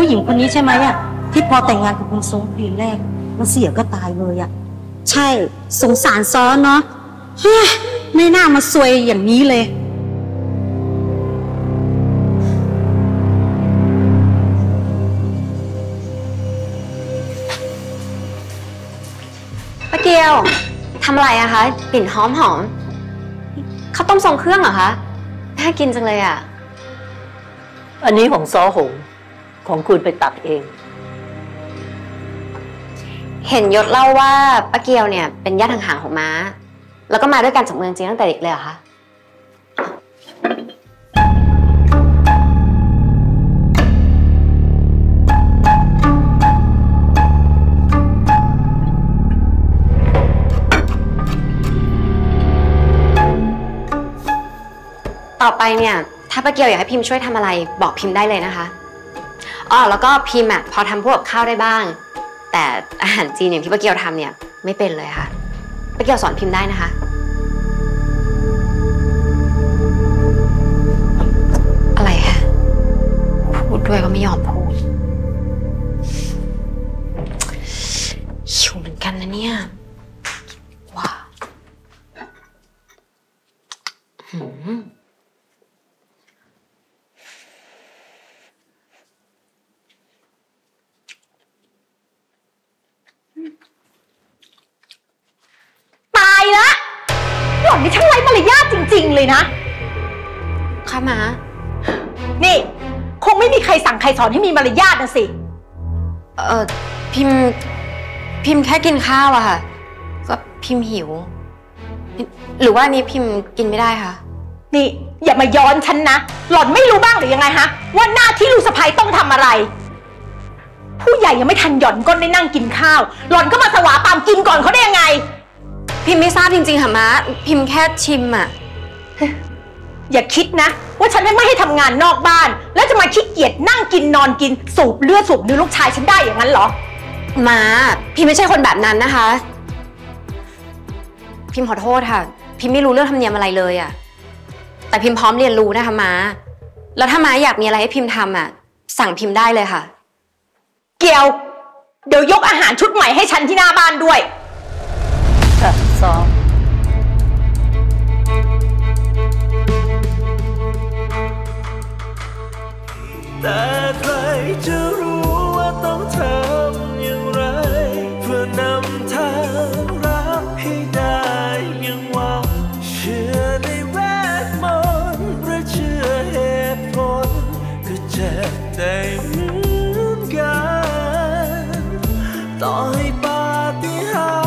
ผู้หญิงคนนี้ใช่ไหมอ่ะที่พอแต่งงานกับคุณทรงคืนแรกแล้วเสียก็ตายเลยอ่ะใช่สงสารซ้อเนาะเฮ้ยไม่น่ามาซวยอย่างนี้เลยป้าเกียวทำอะไรอะคะกลิ่นหอมหอมข้าวต้มทรงเครื่องเหรอคะน่ากินจังเลยอะอันนี้ของซ้อหงของคุณไปตักเองเห็นยศเล่าว่าป้าเกียวเนี่ยเป็นญาติห่างๆของม้าแล้วก็มาด้วยกันจากเมืองจีนตั้งแต่เด็กเลยเหรอคะต่อไปเนี่ยถ้าป้าเกียวอยากให้พิมพ์ช่วยทำอะไรบอกพิมพ์ได้เลยนะคะอ๋อแล้วก็พิมพ์พอทำพวกข้าวได้บ้างแต่อาหารจีนอย่างที่ป้าเกียวทำเนี่ยไม่เป็นเลยค่ะป้าเกียวสอนพิมพ์ได้นะคะอะไรคะพูดด้วยก็ไม่ยอมพูดหิวเหมือนกันนะเนี่ยว้านี่ช่างไร้มารยาทจริงๆเลยนะค่ะม้านี่คงไม่มีใครสั่งใครสอนให้มีมารยาทนะสิพิมพ์แค่กินข้าวอะค่ะก็พิมพ์หิวหรือว่านี้พิมพ์กินไม่ได้ค่ะนี่อย่ามาย้อนฉันนะหล่อนไม่รู้บ้างหรือยังไงฮะว่าหน้าที่ลูกสะใภ้ต้องทำอะไรผู้ใหญ่ยังไม่ทันหย่อนก้นได้นั่งกินข้าวหล่อนก็มาสวาปามกินก่อนเขาได้ยังไงพิมพ์ไม่ทราบจริงๆค่ะม้าพิมพ์แค่ชิมอะอย่าคิดนะว่าฉันไม่ให้ทำงานนอกบ้านแล้วจะมาขี้เกียจนั่งกินนอนกินสูบเลือดสูบเนื้อลูกชายฉันได้อย่างนั้นเหรอม้าพิมพ์ไม่ใช่คนแบบนั้นนะคะพิมพ์ขอโทษค่ะพิมพ์ไม่รู้เรื่องธรรมเนียมอะไรเลยอะแต่พิมพ์พร้อมเรียนรู้นะคะม้าแล้วถ้าม้าอยากมีอะไรให้พิมพ์ทำอะสั่งพิมพ์ได้เลยค่ะเกียวเดี๋ยวยกอาหารชุดใหม่ให้ฉันที่หน้าบ้านด้วยสองแต่ใครจะรู้ว่าต้องทำอย่างไรเพื่อนำทางรักให้ได้ยังหวังเชื่อในเวทมนต์หรือเชื่อเหตุผลก็เจ็บใจเหมือนกันต่อให้ปาฏิหาริย์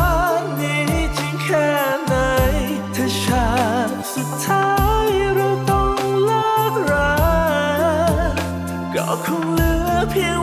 สุดท้ายเราต้องเลิกราก็คงเหลือเพียง